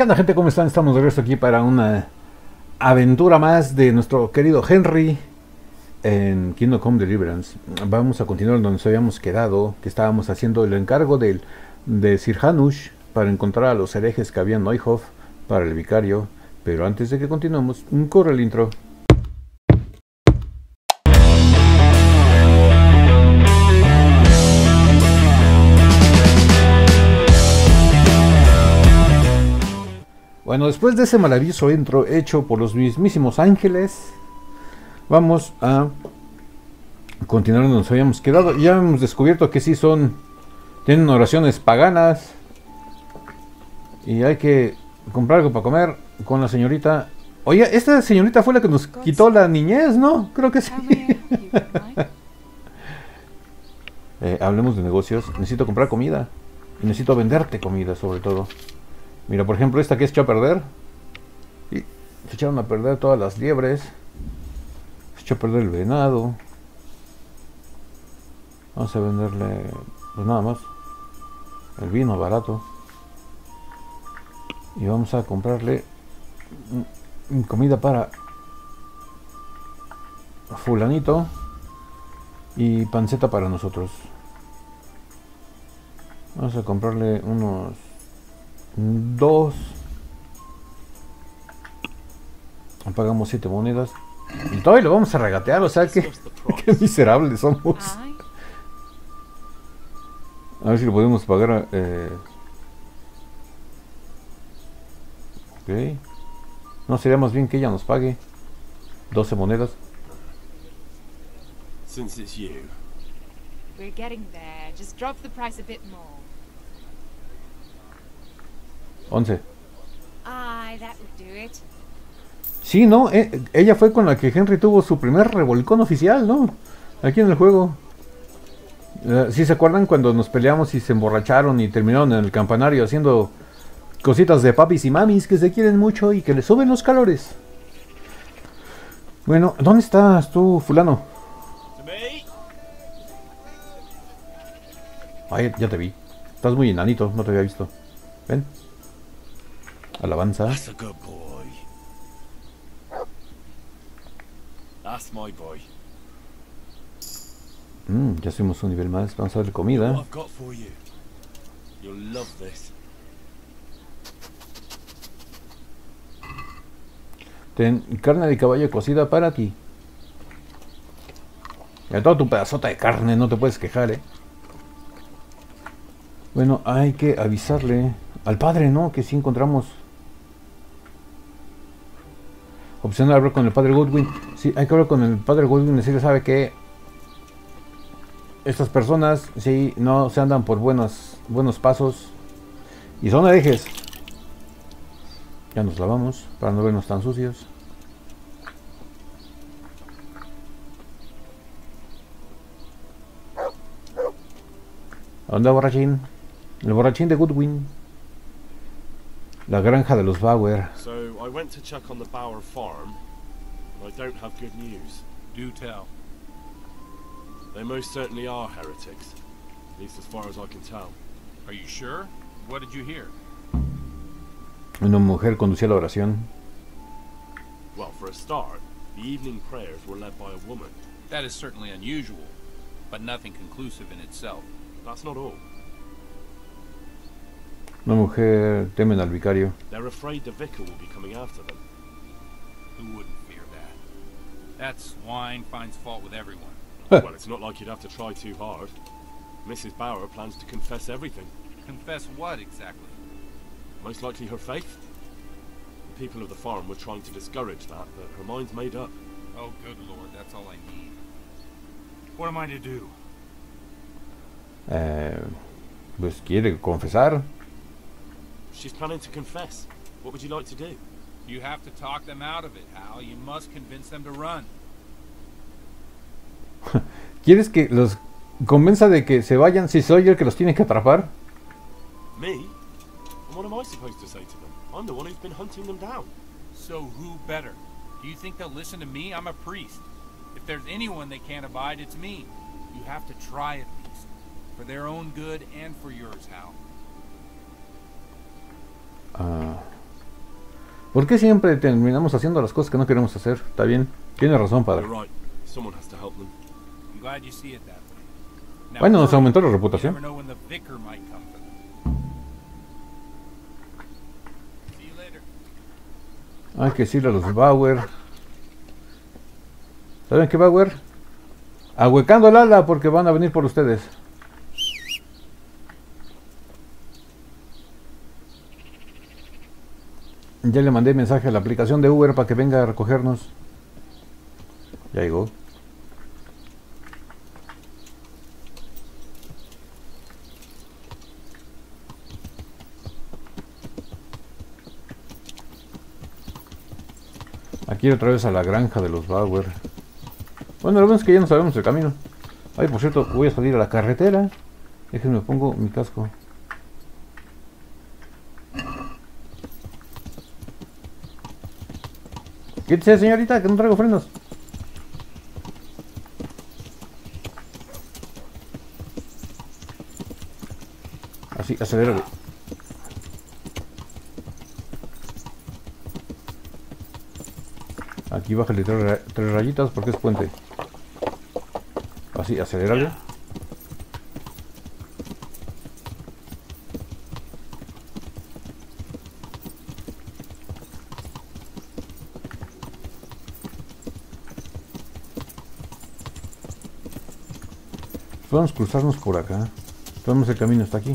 ¿Qué onda, gente? ¿Cómo están? Estamos de regreso aquí para una aventura más de nuestro querido Henry en Kingdom Come: Deliverance. Vamos a continuar donde nos habíamos quedado, que estábamos haciendo el encargo de Sir Hanush para encontrar a los herejes que había en Neuhoff para el vicario. Pero antes de que continuemos, corre el intro. Bueno, después de ese maravilloso intro hecho por los mismísimos ángeles, vamos a continuar donde nos habíamos quedado. Ya hemos descubierto que sí tienen oraciones paganas. Y hay que comprar algo para comer con la señorita. Oye, esta señorita fue la que nos quitó la niñez, ¿no? Creo que sí. Hablemos de negocios. Necesito comprar comida. Y necesito venderte comida, sobre todo. Mira, por ejemplo, esta que se echó a perder. Y se echaron a perder todas las liebres. Se echó a perder el venado. Vamos a venderle, pues nada más, el vino barato. Y vamos a comprarle comida para fulanito. Y panceta para nosotros. Vamos a comprarle unos... dos. Pagamos 7 monedas. Y todavía lo vamos a regatear, o sea que qué miserables somos. A ver si lo podemos pagar. Ok. No, sería más bien que ella nos pague 12 monedas. Since it's you. We're getting there. Just drop the price a bit more. 11. Sí, ¿no? Ella fue con la que Henry tuvo su primer revolcón oficial, ¿no? Aquí en el juego. ¿Sí se acuerdan cuando nos peleamos y se emborracharon y terminaron en el campanario haciendo cositas de papis y mamis que se quieren mucho y que les suben los calores? Bueno, ¿dónde estás tú, fulano? Ay, ya te vi. Estás muy enanito, no te había visto. Ven. Alabanza. Ya subimos un nivel más. Vamos a darle comida. Ten carne de caballo cocida para ti. Ya todo tu pedazota de carne, no te puedes quejar, ¿eh? Bueno, hay que avisarle al padre, ¿no? Que sí encontramos. Opcional hablar con el padre Goodwin. Sí, hay que hablar con el padre Goodwin y decirle, sabe que estas personas sí no se andan por buenos pasos y son herejes. Ya nos lavamos para no vernos tan sucios. ¿Dónde, borrachín? El borrachín de Goodwin. La granja de los Bauer. So I went to check on the Bauer farm, and I don't have good news. Do tell. They most certainly are heretics, at least as far as I can tell. Are you sure? What did you hear? Una mujer conducía la oración. Well, for a start, the evening prayers were led by a woman. That is certainly unusual, but nothing conclusive in itself. That's not all. Una mujer temen al vicario. They're afraid the vicar will be coming after them. Who wouldn't fear that? That swine finds fault with everyone. Well, it's not like you'd have to try too hard. Mrs. Bauer plans to confess everything. Confess what exactly? Most likely her faith. The people of the farm were trying to discourage that, but her mind's made up. Oh, good lord, that's all I need. What am I to do? Pues quiere confesar. She's planning to confess. What would you like to do? You have to talk them out of it, Hal. You must convince them to run. ¿Quieres que los convenza de que se vayan si soy el que los tiene que atrapar? Me? What am I supposed to say to them? I'm the one who's been hunting them down. So who better? Do you think they'll listen to me? I'm a priest. If there's anyone they can't abide, it's me. You have to try at least. For their own good and for yours, Hal. ¿Por qué siempre terminamos haciendo las cosas que no queremos hacer? Está bien, tiene razón, padre. Bueno, nos aumentó la reputación. Hay que decirle a los Bauer. ¿Saben qué, Bauer? Ahuecando el ala porque van a venir por ustedes. Ya le mandé mensaje a la aplicación de Uber para que venga a recogernos. Ya llegó. Aquí otra vez a la granja de los Bauer. Bueno, lo bueno es que ya no sabemos el camino. Ay, por cierto, voy a salir a la carretera. Déjenme pongo mi casco. Quítese, señorita, que no traigo frenos. Así, acelérale. Aquí bájale tres rayitas porque es puente. Así, acelérale. Podemos cruzarnos por acá. Tomamos el camino hasta aquí.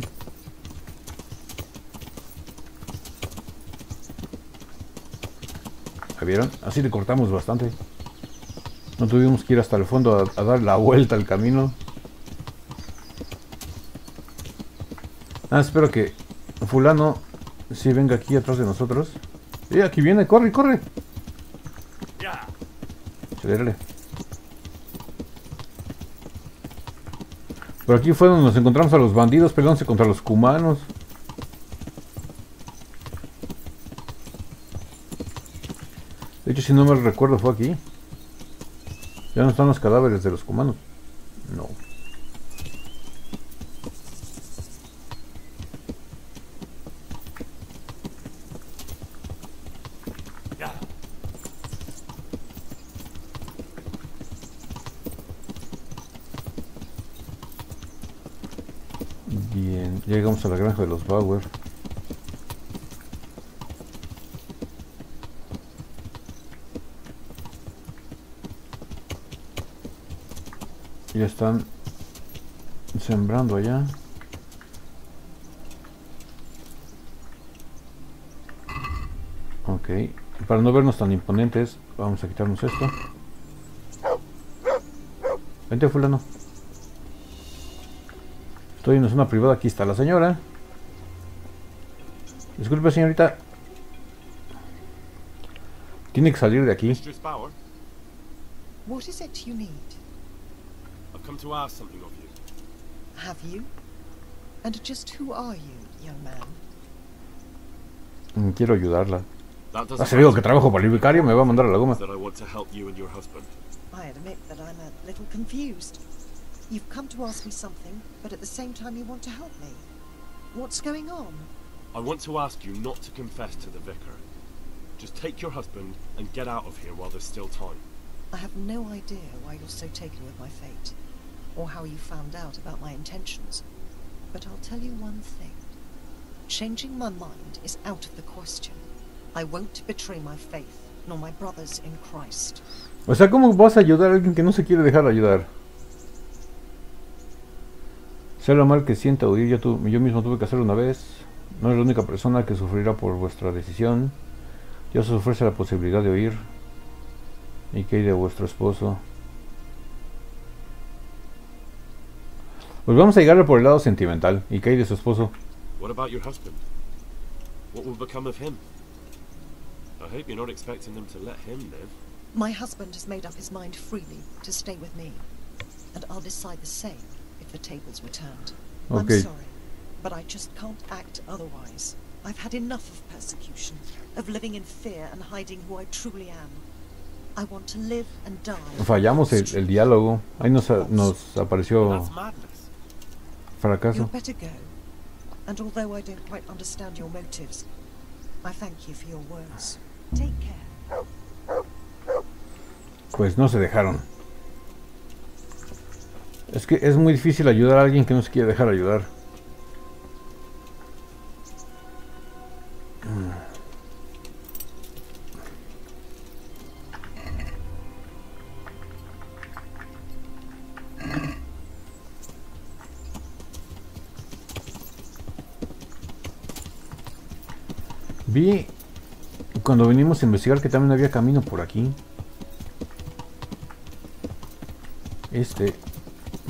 ¿La vieron? Así le cortamos bastante. No tuvimos que ir hasta el fondo a dar la vuelta al camino. Ah, espero que fulano sí venga aquí atrás de nosotros. ¡Eh, aquí viene! ¡Corre, corre! Acelérale. Por aquí fue donde nos encontramos a los bandidos peleándose contra los cumanos. De hecho, si no me recuerdo, fue aquí. Ya no están los cadáveres de los cumanos. No. A la granja de los Bauer. Ya están sembrando allá. Ok, para no vernos tan imponentes, vamos a quitarnos esto. Vente, fulano. Estoy en una zona privada, aquí está la señora. Disculpe, señorita. Tiene que salir de aquí. What is it you need? I've come to ask something of you. Have you? And just who are you, young man? Quiero ayudarla. Hace digo que trabajo para el vicario, me va a mandar a la goma. I admit that I'm a little confused. You've come to ask me something, but at the same time you want to help me. What's going on? I want to ask you not to confess to the vicar. Just take your husband and get out of here while there's still time. I have no idea why you're so taken with my fate, or how you found out about my intentions. But I'll tell you one thing. Changing my mind is out of the question. I won't betray my faith, nor my brothers in Christ. O sea, ¿cómo vas a ayudar a alguien que no se quiere dejar ayudar? Sea lo mal que sienta oír, yo mismo tuve que hacerlo una vez. No es la única persona que sufrirá por vuestra decisión. Dios os ofrece la posibilidad de oír. ¿Y qué hay de vuestro esposo? Pues vamos a llegar por el lado sentimental. ¿Y qué hay de su esposo? What about your husband? What will become of him? I hope you're not expecting them to let him live. My husband has made up his mind freely to stay with me, and I'll decide the same. The tables were turned. Okay. I'm sorry, but I just can't act otherwise. I've had enough of persecution, of living in fear and hiding who I truly am. I want to live and die. Fallamos el diálogo. Ahí nos apareció fracaso. You'd better go. And although I don't quite understand your motives, Pues no se dejaron. Es que es muy difícil ayudar a alguien que no se quiere dejar ayudar. Vi cuando vinimos a investigar que también había camino por aquí.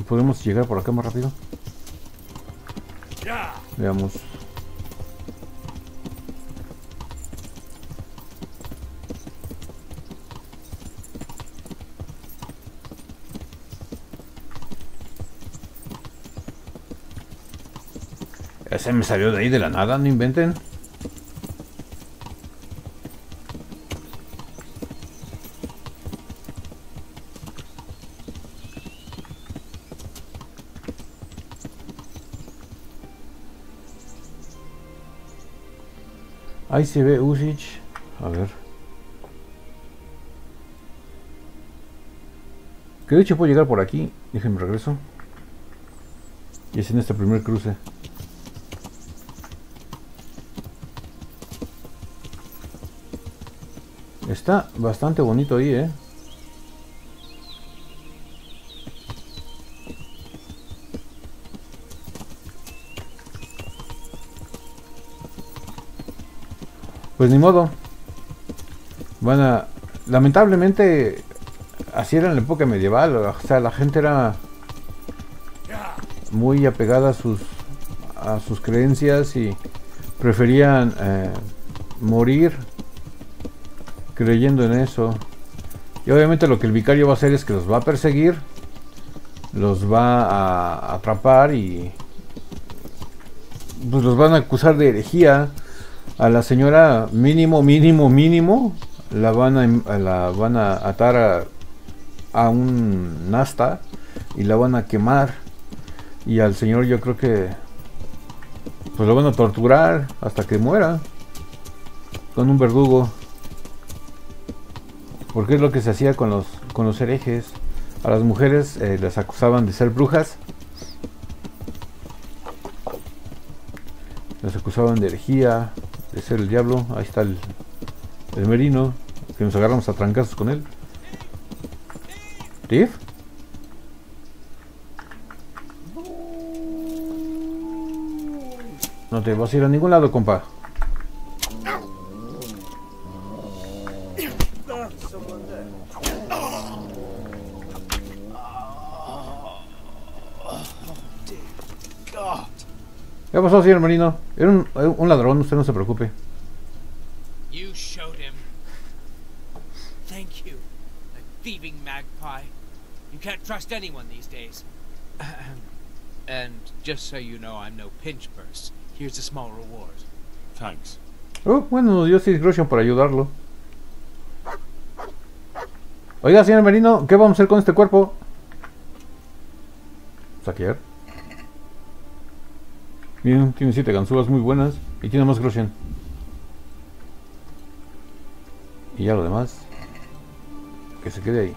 ¿Podemos llegar por acá más rápido? Veamos. Ese me salió de ahí de la nada, no inventen. Ahí se ve Uzhitz, a ver. Que de hecho puedo llegar por aquí, déjenme regreso. Y es en este primer cruce. Está bastante bonito ahí, Pues ni modo. Bueno, lamentablemente así era en la época medieval. O sea, la gente era muy apegada a sus creencias y preferían morir creyendo en eso. Y obviamente lo que el vicario va a hacer es que los va a perseguir, los va a atrapar y pues los van a acusar de herejía. A la señora mínimo la van a atar a un asta y la van a quemar, y al señor yo creo que pues lo van a torturar hasta que muera con un verdugo, porque es lo que se hacía con los herejes. A las mujeres las acusaban de ser brujas, las acusaban de herejía, de ser el diablo. Ahí está el merino, que nos agarramos a trancazos con él. ¿Tiff? No te vas a ir a ningún lado, compa. ¿Qué pasó, señor merino? Era un ladrón, usted no se preocupe. Oh, bueno, nos dio 6 groschen por ayudarlo. Oiga, señor merino, ¿qué vamos a hacer con este cuerpo? Saquear. Bien, tiene 7 ganzúas muy buenas y tiene más groschen. Y ya lo demás, que se quede ahí.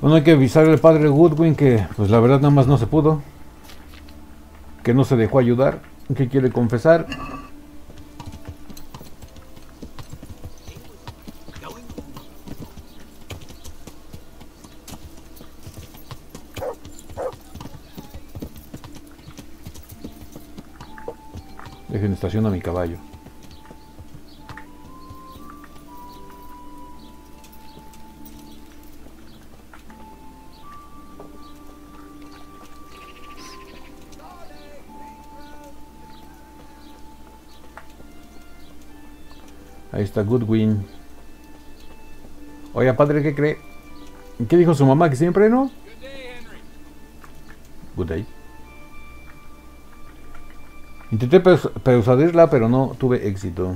Bueno, hay que avisarle al padre Goodwin que pues la verdad nada más no se pudo, que no se dejó ayudar, que quiere confesar. Dejen estación a mi caballo. Ahí está Goodwin. Oiga, padre, ¿qué cree? ¿Qué dijo su mamá? ¿Que siempre no? Good day, Henry. Good day. Intenté persuadirla, pero no tuve éxito.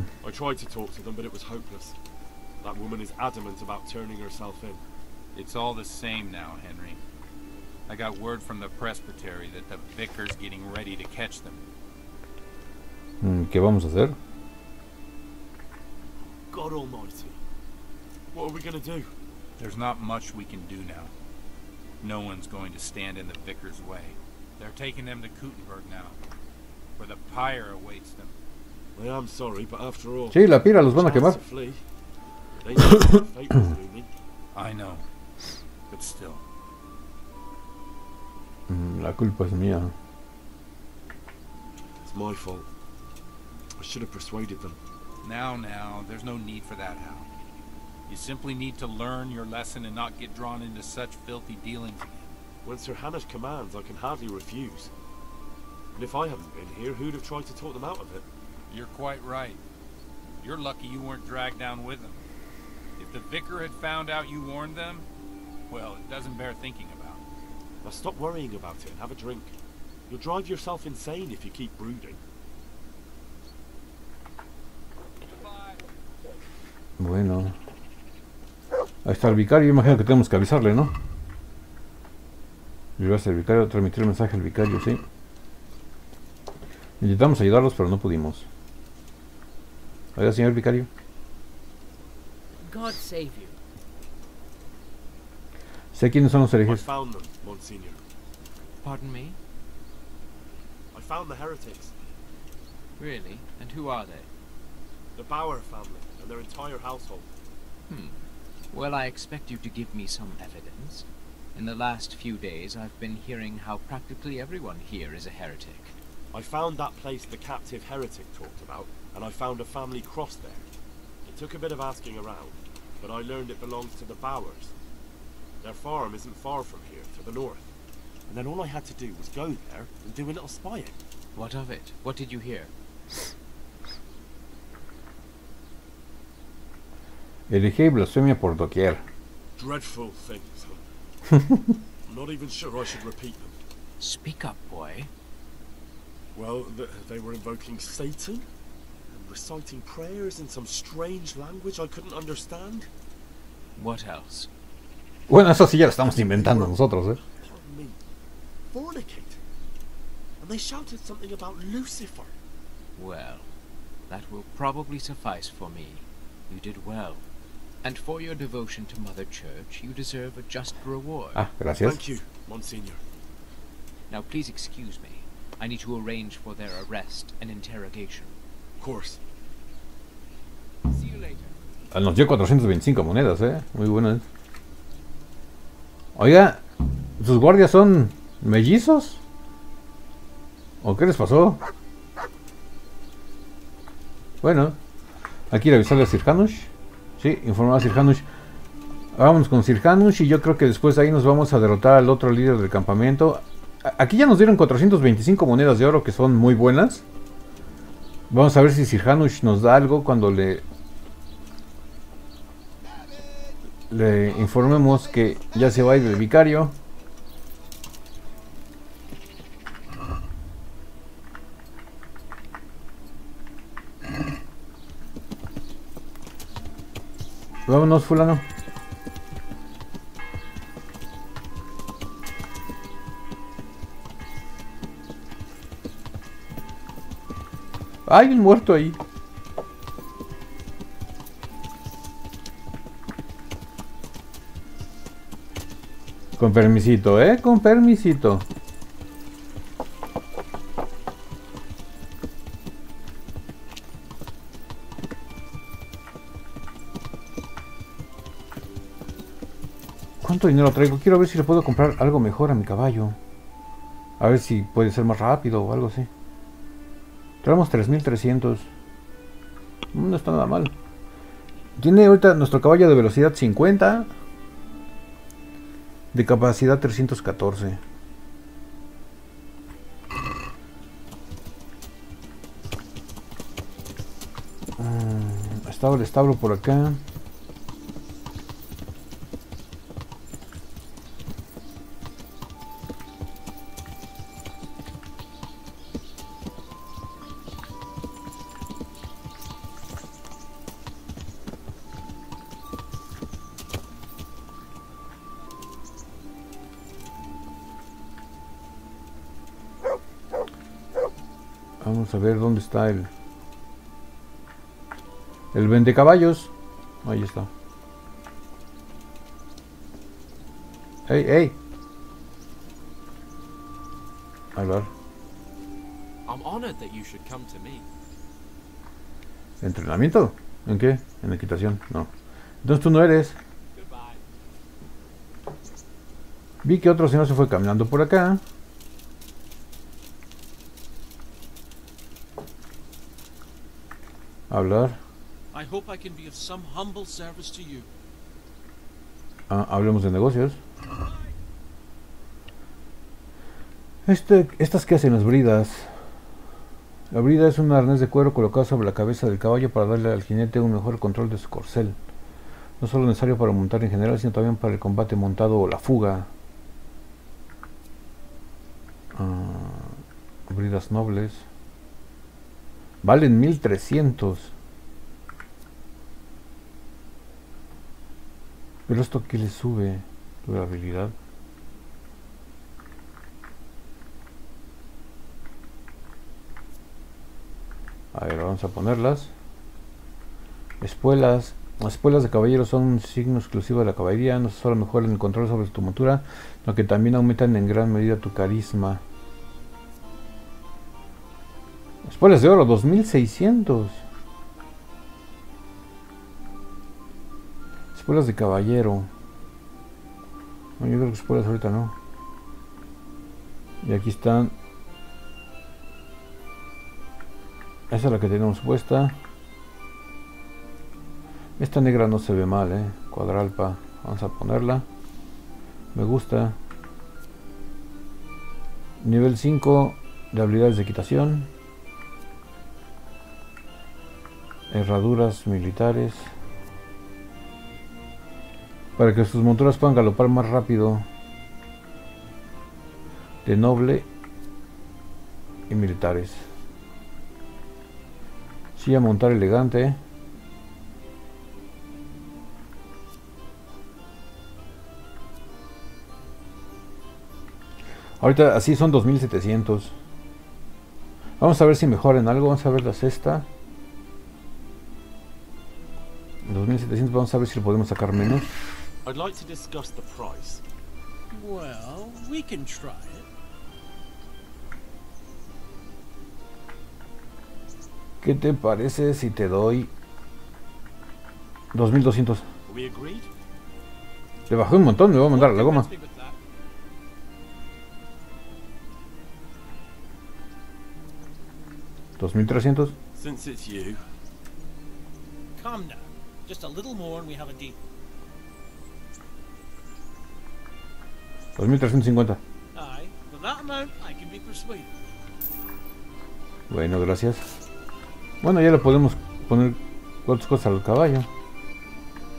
I got word from the presbytery that the vicar's getting ready to catch them. ¿Qué vamos a hacer? God Almighty. What are we going to do? There's not much we can do now. No one's going to stand in the vicar's way. They're taking them to Kuttenberg now, where the pyre awaits them. Well, I'm sorry, but after all, sí, la pira los van a quemar. I know, but still. La culpa es mía. It's my fault. I should have persuaded them. Now, there's no need for that, Hal. You simply need to learn your lesson and not get drawn into such filthy dealings again. When Sir Hanush commands, I can hardly refuse. And if I hadn't been here, who'd have tried to talk them out of it? You're quite right. You're lucky you weren't dragged down with them. If the vicar had found out you warned them, well, it doesn't bear thinking about. Now stop worrying about it and have a drink. You'll drive yourself insane if you keep brooding. Bueno. Ahí está el vicario, imagino que tenemos que avisarle, ¿no? Llevarse al vicario, transmitir el mensaje al vicario, sí. Intentamos ayudarlos, pero no pudimos. Oiga, señor vicario. God save you. Sé quiénes son los herejes. Pardon me. I found the heretics. Really? And who are they? The Bauer family and their entire household. Well, I expect you to give me some evidence. In the last few days, I've been hearing how practically everyone here is a heretic. I found that place the captive heretic talked about, and I found a family cross there. It took a bit of asking around, but I learned it belongs to the Bowers. Their farm isn't far from here, to the north. And then all I had to do was go there and do a little spying. What of it? What did you hear? Herejía y blasfemia por doquier. Dreadful things. I'm not even sure I should repeat them. Speak up, boy. Well, they were invoking Satan and reciting prayers in some strange language I couldn't understand. What else? Bueno, eso sí ya lo estamos inventando nosotros, ¿eh? Fornicate. And they shouted something about Lucifer. Well, that will probably suffice for me. You did well. And for your devotion to Mother Church, you deserve a just reward. Ah, gracias. Thank you, Monsignor. Now, please excuse me. I need to arrange for their arrest and interrogation. Of course. See you later. Nos dio 425 monedas, muy buenas. Oiga, ¿sus guardias son mellizos? ¿O qué les pasó? Bueno, aquí le avisarle a Sir Hanush. Sí, informar a Sir Hanush. Vámonos con Sir Hanush y yo creo que después de ahí nos vamos a derrotar al otro líder del campamento. Aquí ya nos dieron 425 monedas de oro que son muy buenas. Vamos a ver si Sir Hanush nos da algo cuando le informemos que ya se va a ir el vicario. Vámonos, fulano. Hay un muerto ahí. Con permisito, con permisito. ¿Cuánto dinero traigo? Quiero ver si le puedo comprar algo mejor a mi caballo. A ver si puede ser más rápido o algo así. Traemos 3.300. No está nada mal. Tiene ahorita nuestro caballo de velocidad 50. De capacidad 314. Estaba el establo por acá. Vamos a ver dónde está el vendecaballos. Ahí está. ¡Ey, ey! Hablar. ¿Entrenamiento? ¿En qué? ¿En equitación? No. Entonces tú no eres. Vi que otro señor se fue caminando por acá. Hablar. Ah, hablemos de negocios. Estas que hacen las bridas. La brida es un arnés de cuero colocado sobre la cabeza del caballo para darle al jinete un mejor control de su corcel. No solo necesario para montar en general, sino también para el combate montado o la fuga. Bridas nobles. Valen 1300. Pero esto que le sube durabilidad. A ver, vamos a ponerlas. Espuelas. Las espuelas de caballero son un signo exclusivo de la caballería. No solo mejoran el control sobre tu montura, sino que también aumentan en gran medida tu carisma. Espuelas de oro, 2600. Espuelas de caballero. No, yo creo que espuelas ahorita no. Y aquí están. Esa es la que tenemos puesta. Esta negra no se ve mal, Cuadralpa. Vamos a ponerla. Me gusta. Nivel 5 de habilidades de equitación. Herraduras militares. Para que sus monturas puedan galopar más rápido. De noble y militares. Silla montar elegante. Ahorita así son 2700. Vamos a ver si mejoran algo. Vamos a ver la cesta. 2700. Vamos a ver si lo podemos sacar menos. ¿Qué te parece si te doy 2200? Le bajé un montón, me voy a mandar a la goma. ¿2300? $2350. Bueno, gracias. Bueno, ya le podemos poner otras cosas al caballo.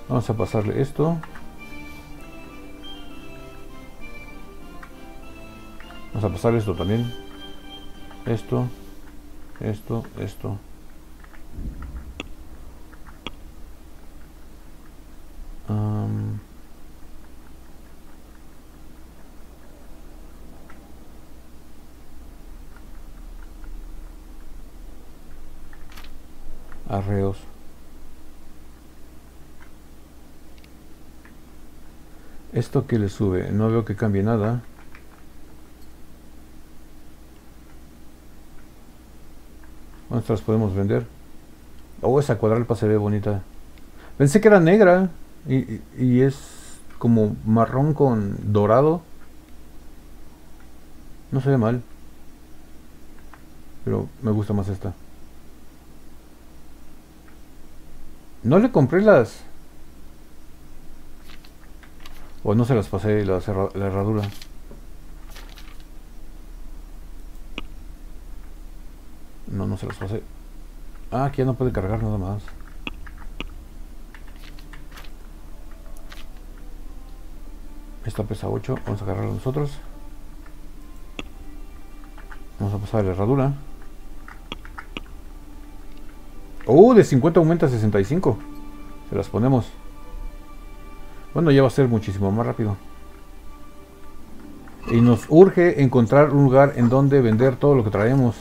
Vamos a pasarle esto. Vamos a pasar esto también. Esto. Esto, esto. Arreos. Esto que le sube, no veo que cambie nada. ¿Cuántas podemos vender? Oh, esa cuadralpa se ve bonita. Pensé que era negra y es como marrón con dorado. No se ve mal. Pero me gusta más esta. No le compré las... O no se las pasé la herradura. No, no se las pasé. Ah, aquí ya no puede cargar nada más. Esta pesa 8. Vamos a cargarla nosotros. Vamos a pasar la herradura. De 50 aumenta a 65. Se las ponemos. Bueno, ya va a ser muchísimo más rápido. Y nos urge encontrar un lugar en donde vender todo lo que traemos.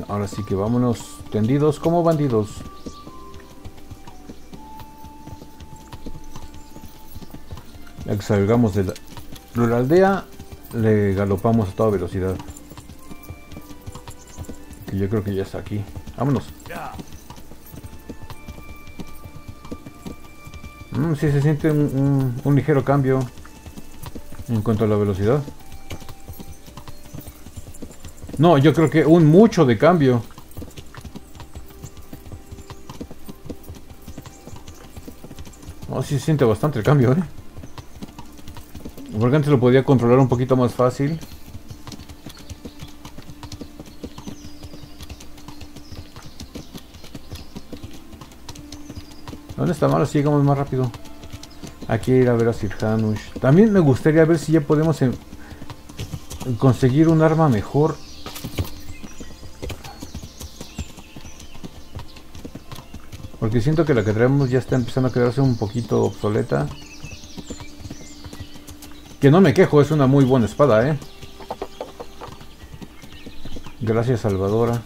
Bien, ahora sí que vámonos tendidos como bandidos. Ya que salgamos de la aldea, le galopamos a toda velocidad. Que yo creo que ya está aquí. Vámonos. Sí se siente un ligero cambio en cuanto a la velocidad. No, yo creo que un mucho de cambio. No, sí se siente bastante el cambio, ¿eh? Porque antes lo podía controlar un poquito más fácil. ¿Dónde está? Ahora sí llegamos más rápido. Hay que ir a ver a Sir Hanush. También me gustaría ver si ya podemos conseguir un arma mejor. Porque siento que la que traemos ya está empezando a quedarse un poquito obsoleta. Que no me quejo, es una muy buena espada, ¿eh? Gracias, Salvadora.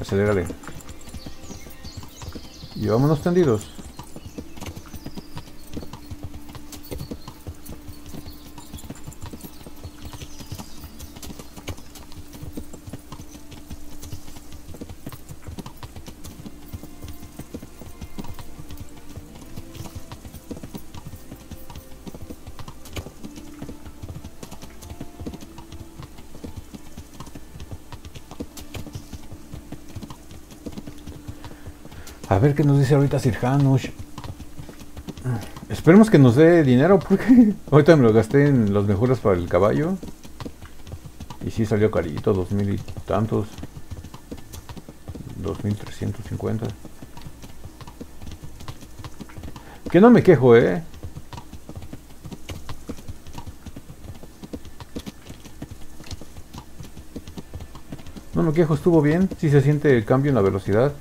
Acelerale. Y vámonos tendidos. A ver qué nos dice ahorita Sir Hanush. Esperemos que nos dé dinero, porque ahorita me lo gasté en las mejoras para el caballo. Y sí salió carito, 2000 y tantos. 2350. Que no me quejo, ¿eh? No me quejo, estuvo bien. Sí se siente el cambio en la velocidad.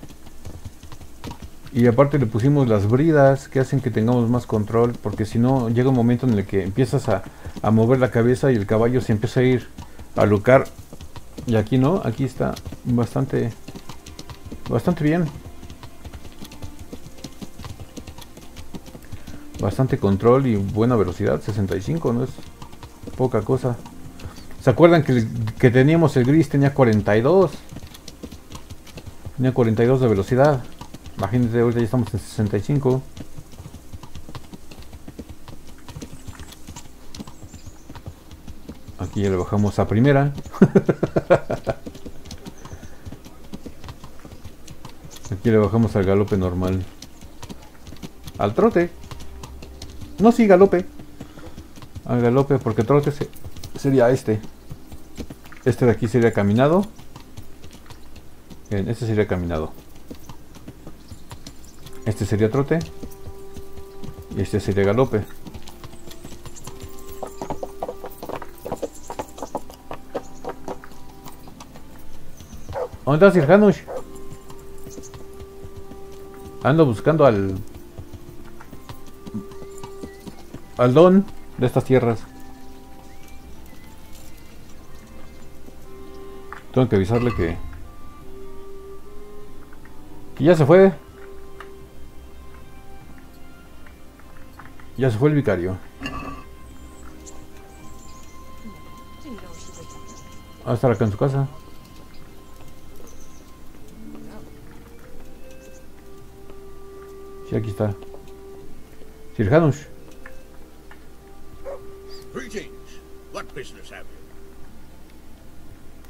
Y aparte le pusimos las bridas que hacen que tengamos más control, porque si no llega un momento en el que empiezas a mover la cabeza y el caballo se empieza a ir a lucar. Y aquí no, aquí está bastante bien. Bastante control y buena velocidad, 65, no es poca cosa. ¿Se acuerdan que teníamos el gris? Tenía 42. Tenía 42 de velocidad. Imagínate, ahorita ya estamos en 65. Aquí ya le bajamos a primera. Aquí le bajamos al galope normal. Al trote. No, sí, galope. Al galope, porque trote sería este. Este de aquí sería caminado. Bien, este sería caminado. Este sería trote y este sería galope. ¿Dónde está Sir Hanush? Ando buscando al don de estas tierras. Tengo que avisarle que ya se fue. Ya se fue el vicario. Va a estar acá en su casa. Sí, aquí está. Sir Hanush.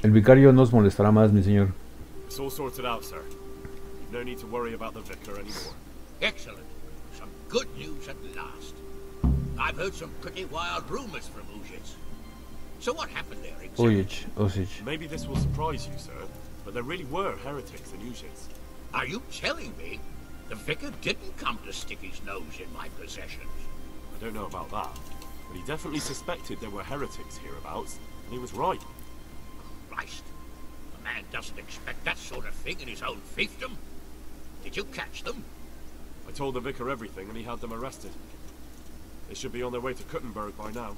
El vicario no os molestará más, mi señor. Excelente. Good news at last. I've heard some pretty wild rumors from Uzhitz. So what happened there exactly? Uzhitz. Maybe this will surprise you, sir, but there really were heretics in Uzhitz. Are you telling me the vicar didn't come to stick his nose in my possessions? I don't know about that, but he definitely suspected there were heretics hereabouts, and he was right. Christ, a man doesn't expect that sort of thing in his own fiefdom. Did you catch them? I told the vicar everything and he had them arrested. They should be on their way to Kuttenberg by now.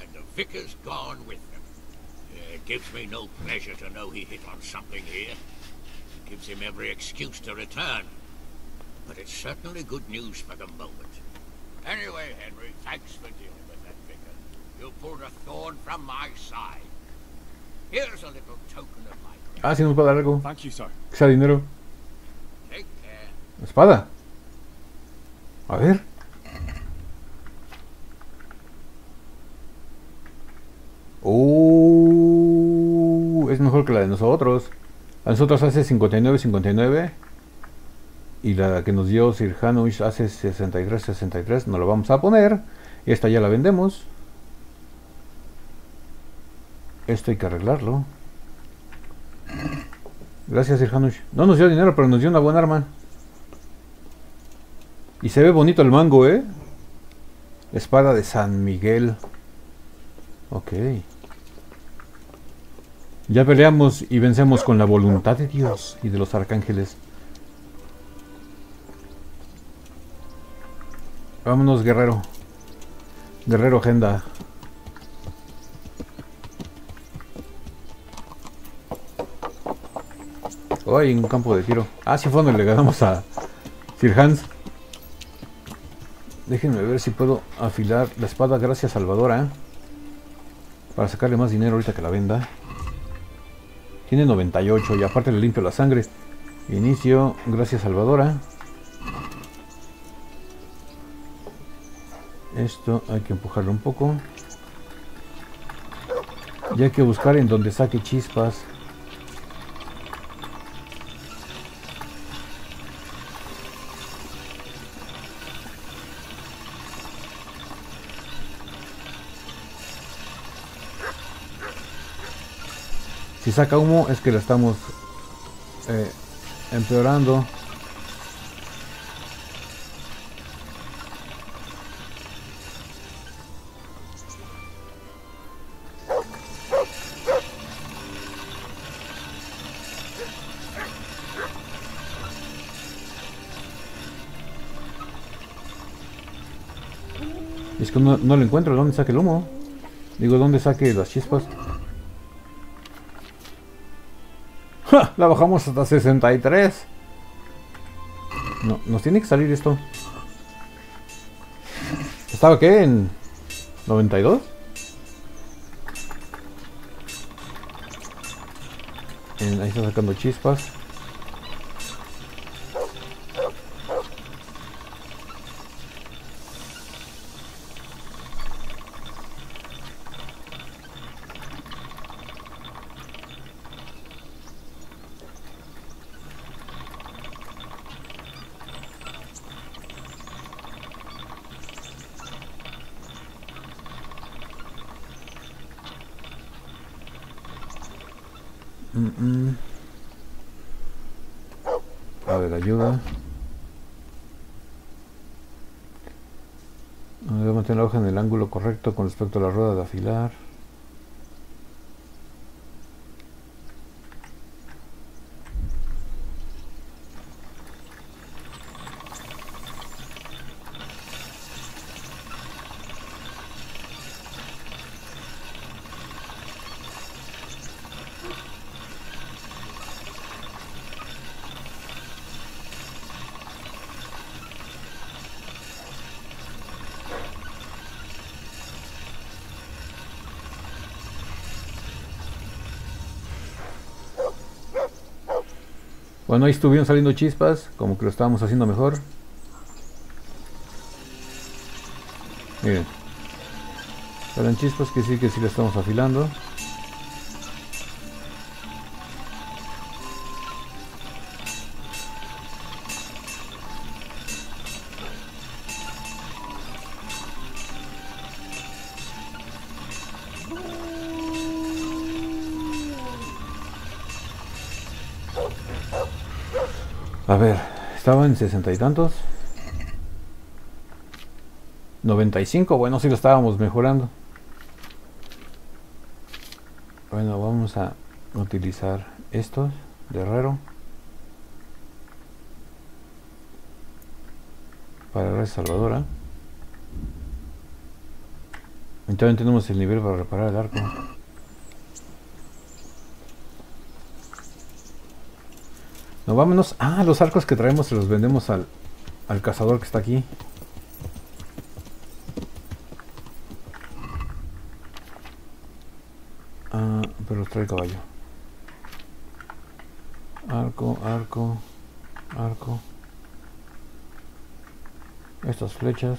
And the vicar's gone with them. It gives me no pleasure to know he hit on something here. It gives him every excuse to return. But it's certainly good news for the moment. Anyway, Henry, thanks for dealing with that vicar. You pulled a thorn from my side. Here's a little token of my gratitude. Ah, si nos va a dar algo. Thank you, sir. Que sea dinero. Take care. Espada. A ver. Es mejor que la de nosotros. A nosotros hace 59,59. Y la que nos dio Sir Hanush hace 63,63. No la vamos a poner. Esta ya la vendemos. Esto hay que arreglarlo. Gracias, Sir Hanush. No nos dio dinero, pero nos dio una buena arma. Y se ve bonito el mango, ¿eh? Espada de San Miguel. Ok. Ya peleamos y vencemos con la voluntad de Dios y de los arcángeles. Vámonos, guerrero. Guerrero agenda. Oh, hay un campo de tiro. Ah, sí fue donde le ganamos a Sir Hans. Déjenme ver si puedo afilar la espada, gracias Salvadora, para sacarle más dinero ahorita que la venda. Tiene 98 y aparte le limpio la sangre. Inicio, gracias Salvadora. Esto hay que empujarlo un poco. Y hay que buscar en donde saque chispas. Si saca humo es que la estamos empeorando. Es que no lo encuentro, ¿dónde saque el humo? Digo, ¿dónde saque las chispas? La bajamos hasta 63. No, nos tiene que salir esto. ¿Estaba qué? ¿En 92? Ahí está sacando chispas. A ver, ayuda. Debo mantener la hoja en el ángulo correcto con respecto a la rueda de afilar. Bueno, ahí estuvieron saliendo chispas, como que lo estábamos haciendo mejor. Miren, salen chispas, que sí la estamos afilando. A ver, estaba en 60 y tantos. 95, bueno, sí lo estábamos mejorando. Bueno, vamos a utilizar estos de herrero para la red salvadora. Entonces tenemos el nivel para reparar el arco. No, vámonos. Ah, los arcos que traemos se los vendemos al cazador que está aquí. Ah, pero los trae el caballo. Arco, arco, arco. Estas flechas.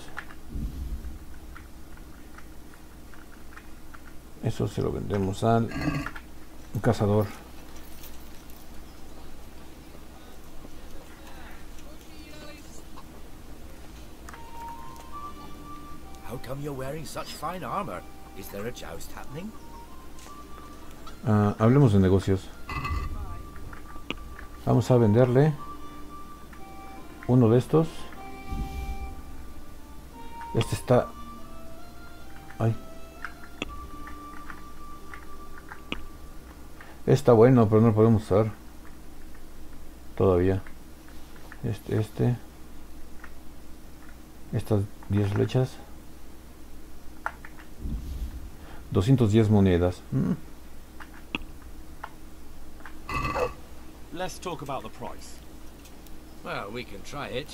Eso se lo vendemos al cazador. Hablemos de negocios. Vamos a venderle uno de estos. Este está... Ay. Está bueno, pero no lo podemos usar todavía. Estas 10 flechas. 210 monedas. Let's talk about the price. Well, we can try it.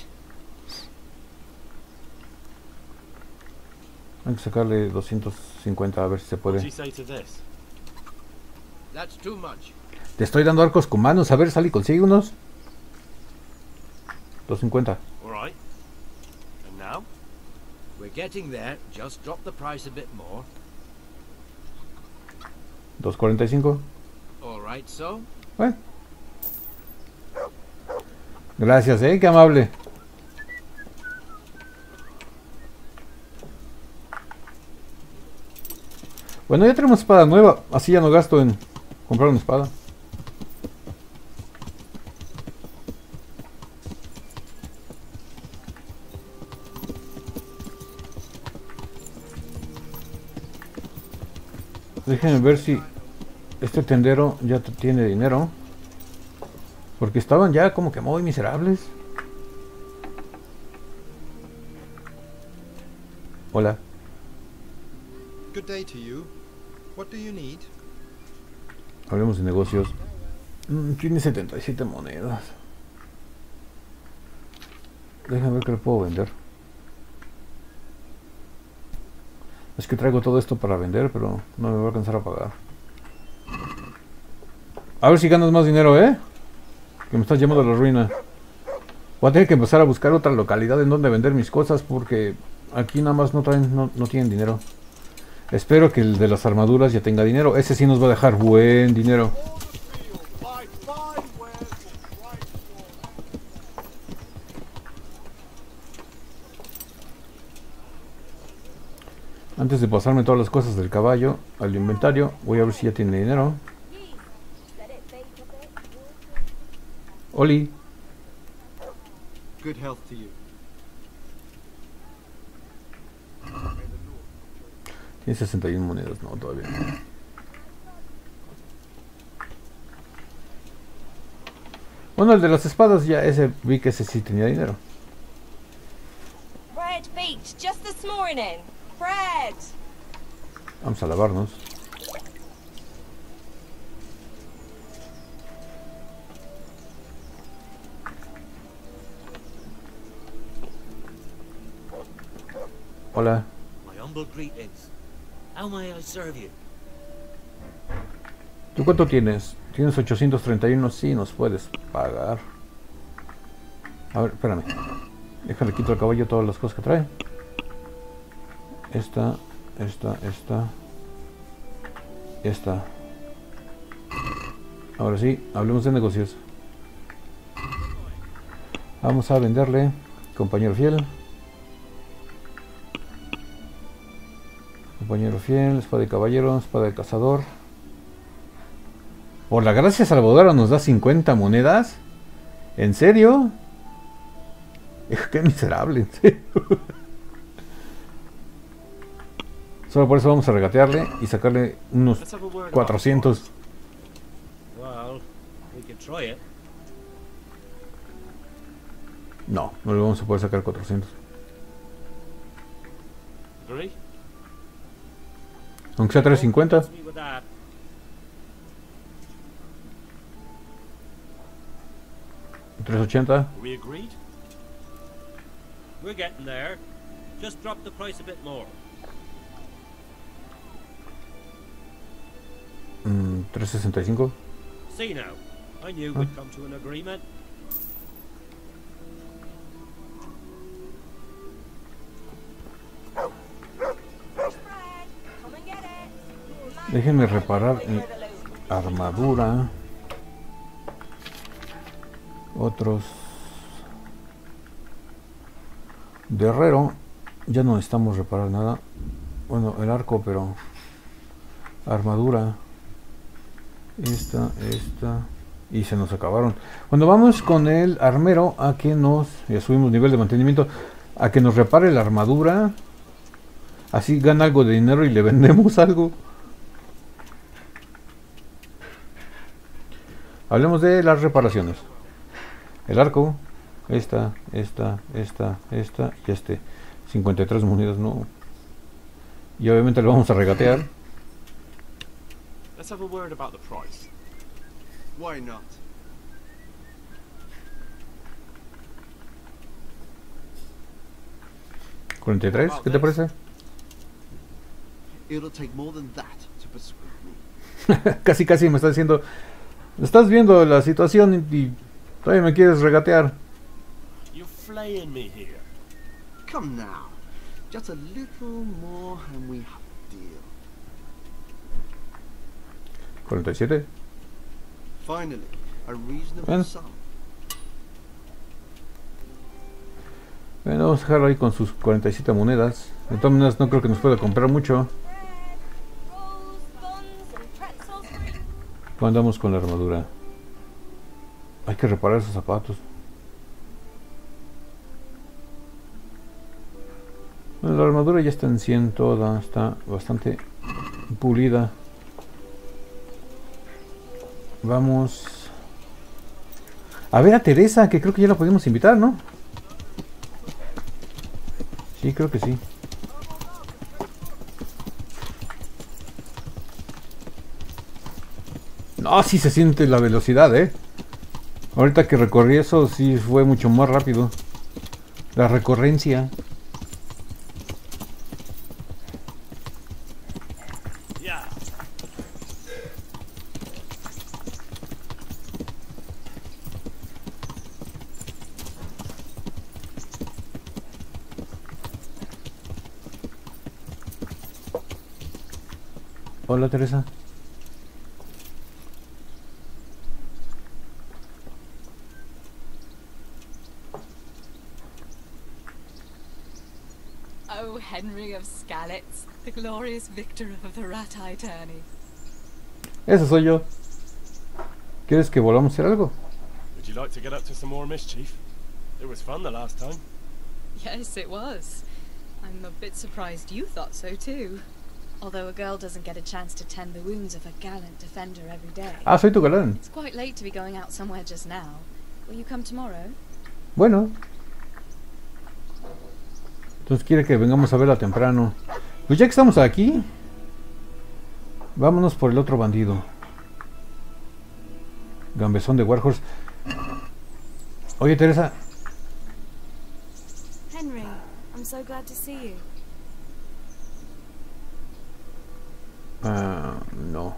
Hay que sacarle 250 a ver si se puede. Te estoy dando arcos con manos, a ver, sal y consigue unos. 250. There, just drop the price a bit more. 245. All right, so. Bueno. Gracias, qué amable. Bueno, ya tenemos espada nueva, así ya no gasto en comprar una espada. Déjenme ver si este tendero ya tiene dinero, porque estaban ya como que muy miserables. Hola. Good day to you. What do you need? Hablemos de negocios. Tiene 77 monedas. Déjame ver que le puedo vender. Es que traigo todo esto para vender, pero no me va a alcanzar a pagar. A ver si ganas más dinero, que me estás llamando a la ruina. Voy a tener que empezar a buscar otra localidad en donde vender mis cosas, porque aquí nada más no tienen dinero. Espero que el de las armaduras ya tenga dinero. Ese sí nos va a dejar buen dinero. Antes de pasarme todas las cosas del caballo al inventario, voy a ver si ya tiene dinero. Oli. Good health to you. Tiene 61 monedas, no, todavía no. Bueno, el de las espadas ya, ese vi que ese sí tenía dinero. Vamos a lavarnos. Hola. ¿Tú cuánto tienes? Tienes 831, sí, nos puedes pagar. A ver, espérame. Déjale quito al caballo todas las cosas que trae. Esta. Ahora sí, hablemos de negocios. Vamos a venderle, compañero fiel. Compañero fiel, espada de caballero, espada de cazador. Por la gracia salvadora nos da 50 monedas. ¿En serio? Qué miserable, en serio. Solo por eso vamos a regatearle y sacarle unos 400. No, no le vamos a poder sacar 400. Aunque sea 350. $380. We're getting there. Just drop the price a bit more. 365. See now. I knew we'd come to an agreement. Déjenme reparar mi armadura. Otros de herrero ya no necesitamos reparar nada. Bueno, el arco, pero armadura esta y se nos acabaron. Cuando vamos con el armero a que nos, ya subimos nivel de mantenimiento, a que nos repare la armadura, así gana algo de dinero y le vendemos algo. Hablemos de las reparaciones. El arco, esta y 53 monedas, no. Y obviamente lo vamos a regatear. Let's have a word about the price. Why not? ¿43? ¿Qué te parece? It'll take more than that to persuade me. Casi me está diciendo, estás viendo la situación y todavía me quieres regatear. You're flaying me here. Come now. Just a little more and we have a deal. 47. Finally, a reasonable sum. Bueno, vamos a dejarlo ahí con sus 47 monedas. De todas maneras no creo que nos pueda comprar mucho. Cuando andamos con la armadura. Hay que reparar esos zapatos. Bueno, la armadura ya está en 100 toda, está bastante pulida. Vamos a ver a Teresa, que creo que ya la podemos invitar, ¿no? Sí, creo que sí. No, sí se siente la velocidad, ¿eh? Ahorita que recorrí eso, sí fue mucho más rápido. La recorrencia. Hola, Teresa. The glorious victor of the Rattay tourney. Eso soy yo. ¿Quieres que volvamos a hacer algo? Would you like to get up to some more mischief? It was fun the last time. Yes, it was. I'm a bit surprised you thought so too. Although a girl doesn't get a chance to tend the wounds of a gallant defender every day. Ah, soy tu galán. It's quite late to be going out somewhere just now. Will you come tomorrow? Bueno. Entonces quiere que vengamos a verla temprano. Pues ya que estamos aquí, vámonos por el otro bandido. Gambesón de Warhorse. Oye, Teresa. Henry, I'm so glad to see you. No.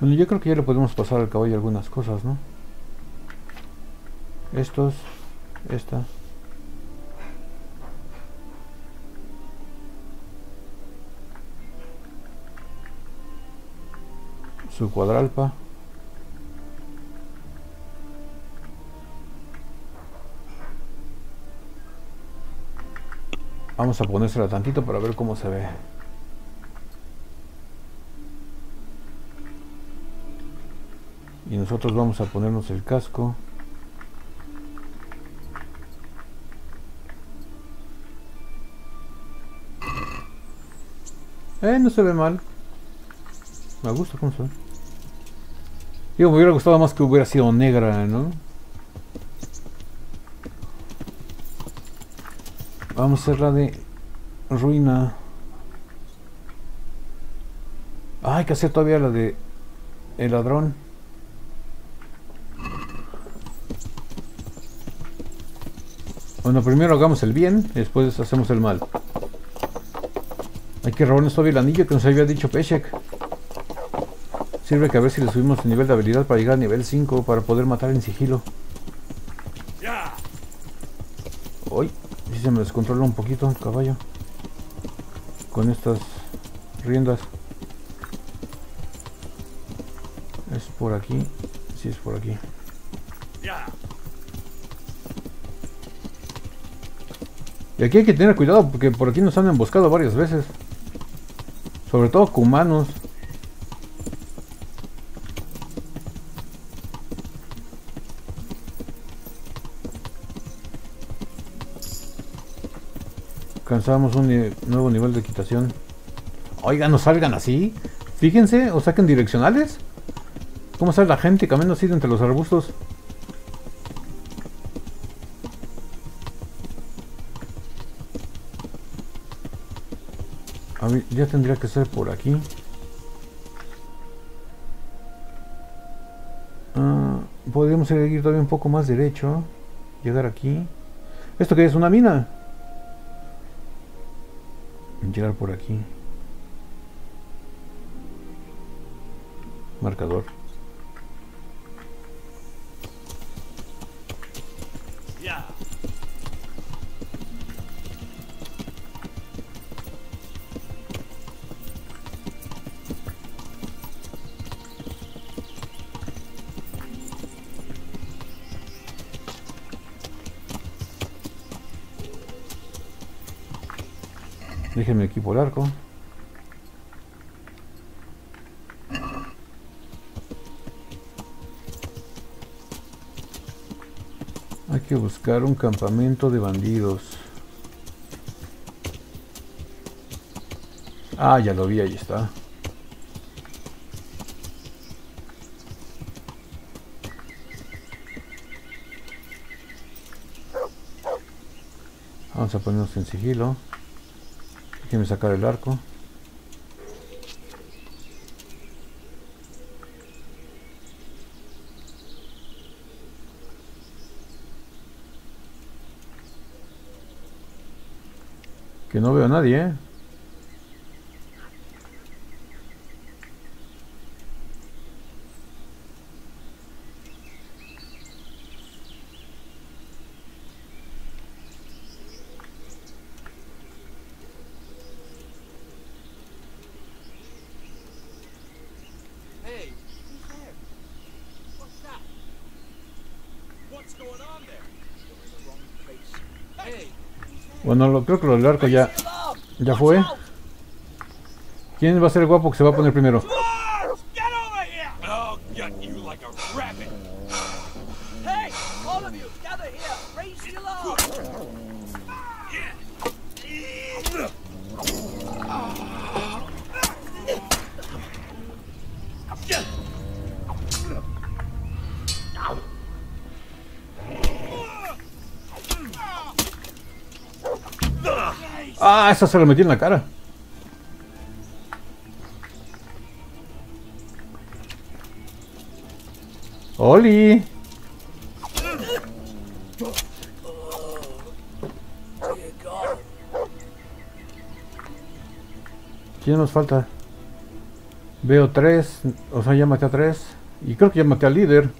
Bueno, yo creo que ya le podemos pasar al caballo algunas cosas, ¿no? Esta. Su cuadralpa. Vamos a ponérsela tantito para ver cómo se ve. Y nosotros vamos a ponernos el casco. No se ve mal. Me gusta cómo se ve. Digo, me hubiera gustado más que hubiera sido negra, ¿no? Vamos a hacer la de ruina. Ah, hay que hacer todavía la de el ladrón. Bueno, primero hagamos el bien y después hacemos el mal. Hay que robarnos todavía el anillo que nos había dicho Peshek. Sirve que a ver si le subimos el nivel de habilidad para llegar a nivel 5 para poder matar en sigilo. Uy, sí se me descontrola un poquito el caballo con estas riendas. Es por aquí, sí es por aquí. Y aquí hay que tener cuidado porque por aquí nos han emboscado varias veces. Sobre todo con humanos. Alcanzamos un nuevo nivel de equitación. Oigan, no salgan así. Fíjense, o saquen direccionales. ¿Cómo sale la gente caminando así entre los arbustos? Ya tendría que ser por aquí. Podríamos seguir todavía un poco más derecho. Llegar aquí. ¿Esto qué es? ¿Una mina? Llegar por aquí. Marcador. Déjenme equipo el arco. Hay que buscar un campamento de bandidos. Ah, ya lo vi, ahí está. Vamos a ponernos en sigilo. Déjenme sacar el arco. Que no veo a nadie, ¿eh? Bueno, creo que lo del arco ya fue. ¿Quién va a ser el guapo que se va a poner primero? Ah, esa se la metí en la cara. ¡Oli! ¿Quién nos falta? Veo tres, o sea, ya maté a tres. Y creo que ya maté al líder.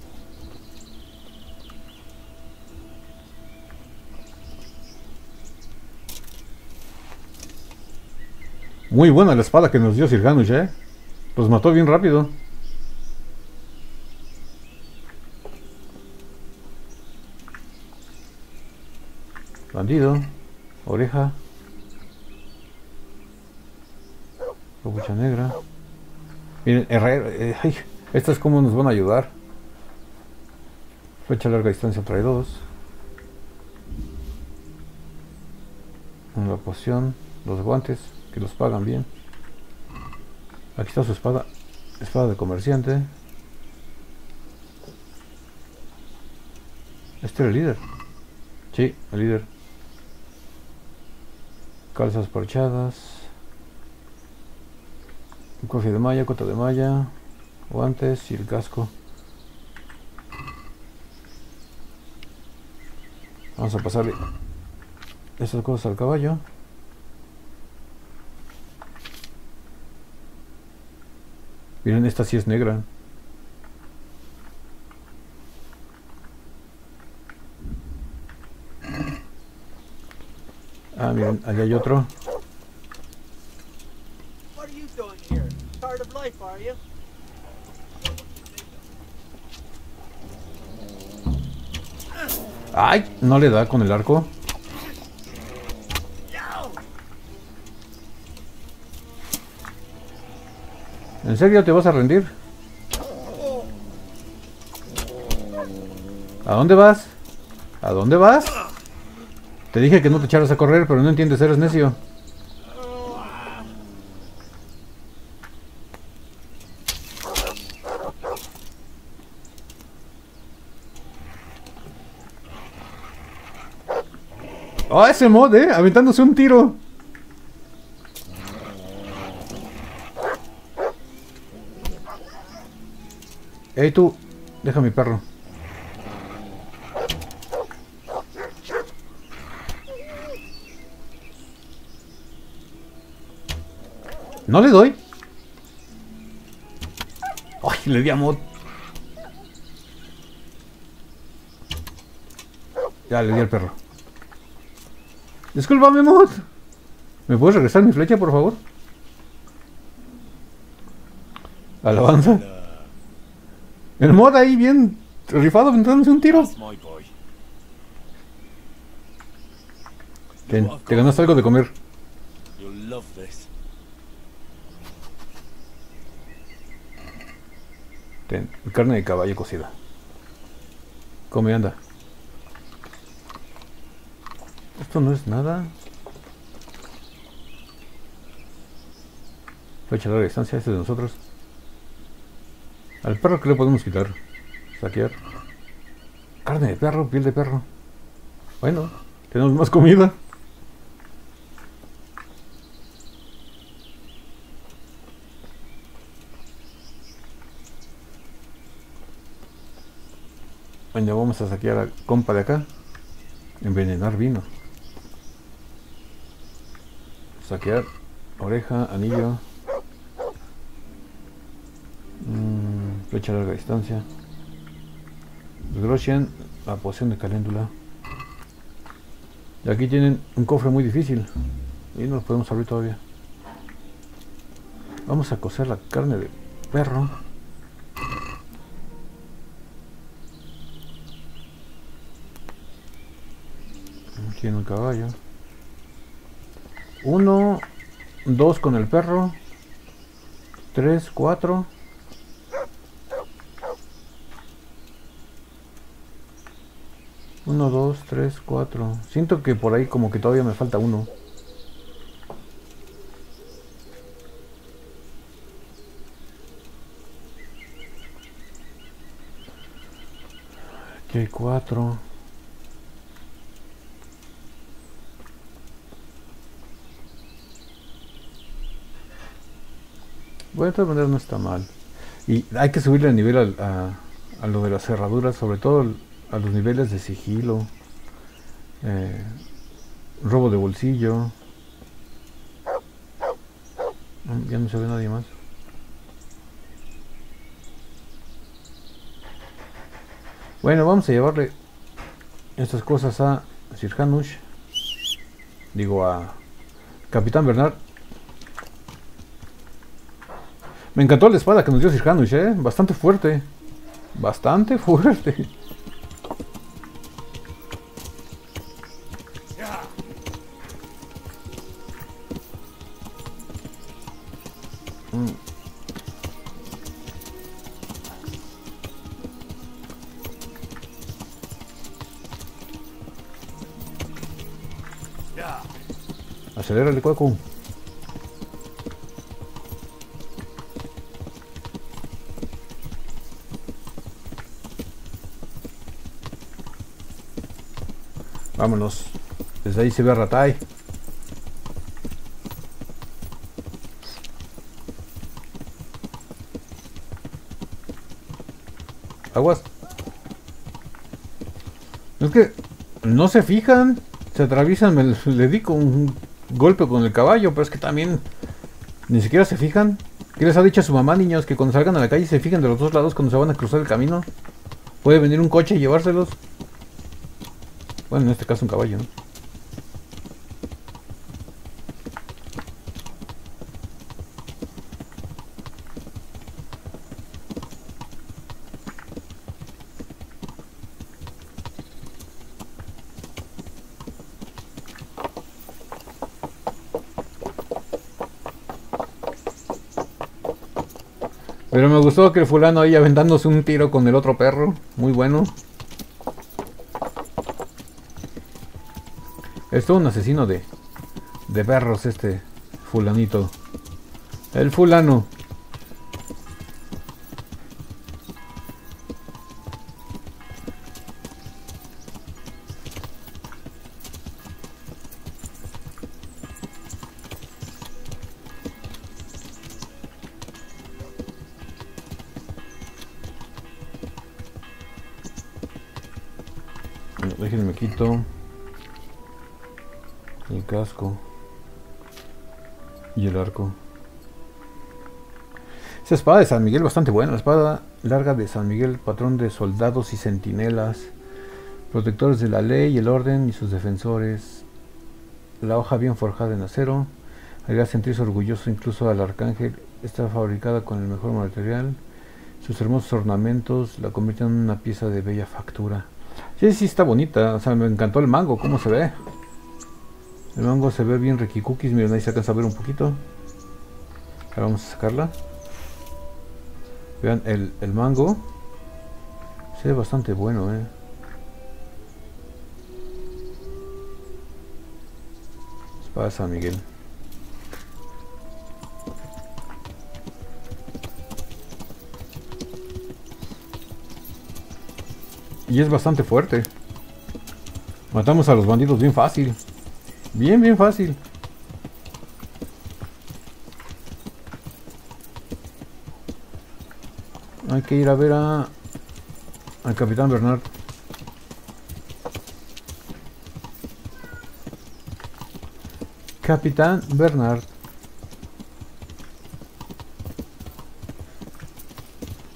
Muy buena la espada que nos dio Sir Hanush, ¿eh? Los mató bien rápido. Bandido. Oreja. Cobucha negra. Miren, herrero. Estas como nos van a ayudar. Flecha a larga distancia trae dos. Una poción. Los guantes. Que los pagan bien. Aquí está su espada. Espada de comerciante. Este era el líder. Sí, el líder. Calzas parchadas. Un cofre de malla, cota de malla. Guantes y el casco. Vamos a pasarle estas cosas al caballo. Miren, esta sí es negra. Ah, miren, allá hay otro. ¡Ay! ¿No le da con el arco? ¿En serio te vas a rendir? ¿A dónde vas? ¿A dónde vas? Te dije que no te echaras a correr, pero no entiendes, eres necio. ¡Oh, ese mod, eh! Aventándose un tiro. Ey, tú, deja a mi perro. ¿No le doy? ¡Ay, le di a Mot! Ya, le di al perro. Discúlpame, Mot. ¿Me puedes regresar mi flecha, por favor? Alabanza. El Mot ahí bien rifado, aventándose un tiro. Ven, te ganaste algo de comer. Ten, carne de caballo cocida. Come, anda. Esto no es nada. Flecha a larga distancia, este es de nosotros. Al perro que le podemos quitar. Saquear. Carne de perro, piel de perro. Bueno, tenemos más comida. Bueno, vamos a saquear a la compa de acá. Envenenar vino. Saquear. Oreja, anillo. Flecha a larga distancia. Groshen, la poción de caléndula. Y aquí tienen un cofre muy difícil. Y no lo podemos abrir todavía. Vamos a cocer la carne de perro. Tiene un caballo. 1, 2 con el perro. 3, 4. Uno, 2, 3, 4. Siento que por ahí como que todavía me falta uno. Aquí hay 4. Bueno, de todas maneras no está mal. Y hay que subirle el nivel a lo de las cerraduras, sobre todo a los niveles de sigilo, robo de bolsillo. Ya no se ve nadie más. Bueno, vamos a llevarle estas cosas a Sir Hanush. Digo, a Capitán Bernard. Me encantó la espada que nos dio Sir Hanush, ¿eh? Bastante fuerte. Bastante fuerte. Acelérale, cuaco. Vámonos. Desde ahí se ve a Rattay. Aguas. Es que no se fijan, se atraviesan, le di con un golpe con el caballo, pero es que también ni siquiera se fijan. ¿Qué les ha dicho a su mamá, niños? Que cuando salgan a la calle se fijen de los dos lados cuando se van a cruzar el camino. Puede venir un coche y llevárselos. Bueno, en este caso un caballo, ¿no? Pero me gustó que el fulano ahí aventándose un tiro con el otro perro. Muy bueno. Es todo un asesino de perros este fulanito. El fulano. Déjenme quito el casco y el arco. Esa espada de San Miguel bastante buena. La espada larga de San Miguel, patrón de soldados y centinelas, protectores de la ley y el orden y sus defensores. La hoja bien forjada en acero haría sentirse orgulloso incluso al arcángel. Está fabricada con el mejor material. Sus hermosos ornamentos la convierten en una pieza de bella factura. Sí, sí está bonita, o sea, me encantó el mango, cómo se ve. El mango se ve bien riquicookies, miren, ahí se alcanza a ver un poquito. Ahora vamos a sacarla. Vean, el mango se ve bastante bueno, Espada de San Miguel. Y es bastante fuerte. Matamos a los bandidos bien fácil. Bien fácil. Hay que ir a ver al Capitán Bernard. Capitán Bernard.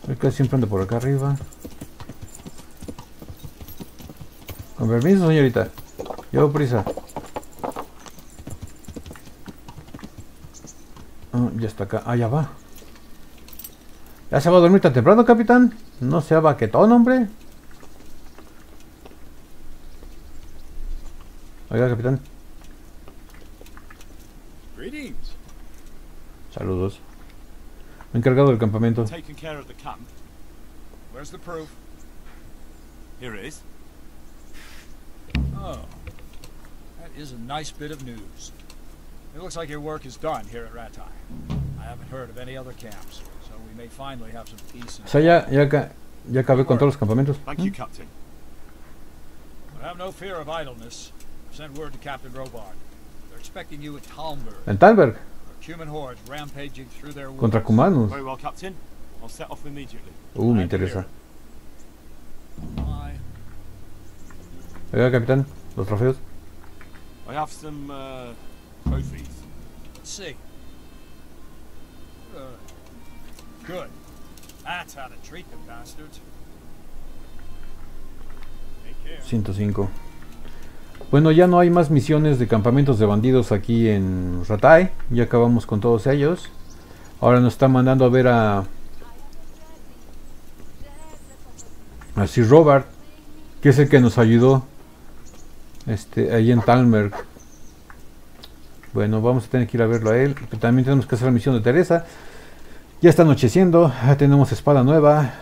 Creo que siempre ando por acá arriba. Con permiso, señorita. Llevo prisa. Oh, ya está acá. Ah, ya va. ¿Ya se va a dormir tan temprano, capitán? No sea baquetón, hombre. Oiga, capitán. Saludos. Me he encargado del campamento. Oh, that is a nice bit of news. It looks like your work is done here at Rattay. I haven't heard of any other camps, so we may finally have some peace. O sea, ya acabé con todos los campamentos. Thank you, Captain. But have no fear of idleness. I've sent word to Captain Robard. They're expecting you at Talmberg. En Talmberg. Human hordes rampaging through their woods. Contra cumanos. Very well, Captain. I'll set off immediately. Me interesa. Oiga, capitán, los trofeos. I have some trophies. Let's see. Good. That's how to treat the bastards. 105. Bueno, ya no hay más misiones de campamentos de bandidos aquí en Rattay. Ya acabamos con todos ellos. Ahora nos están mandando a ver a Sir Robert, que es el que nos ayudó. Ahí en Talmberg. Bueno, vamos a tener que ir a verlo a él. También tenemos que hacer la misión de Teresa. Ya está anocheciendo. Ya tenemos espada nueva.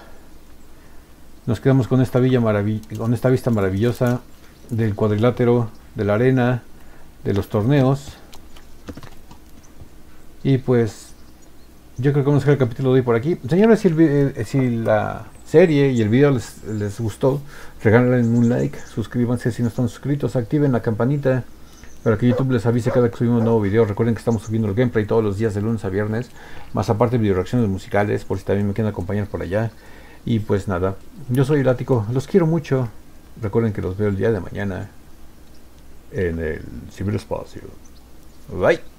Nos quedamos con esta vista maravillosa del cuadrilátero, de la arena, de los torneos. Y pues yo creo que vamos a dejar el capítulo de hoy por aquí. Señores, si serie y el video les gustó, regalen un like, suscríbanse si no están suscritos, activen la campanita para que YouTube les avise cada que subimos un nuevo video. Recuerden que estamos subiendo el gameplay todos los días de lunes a viernes, más aparte video reacciones musicales por si también me quieren acompañar por allá. Y pues nada, yo soy El Atico, los quiero mucho, recuerden que los veo el día de mañana en el ciberespacio. Bye.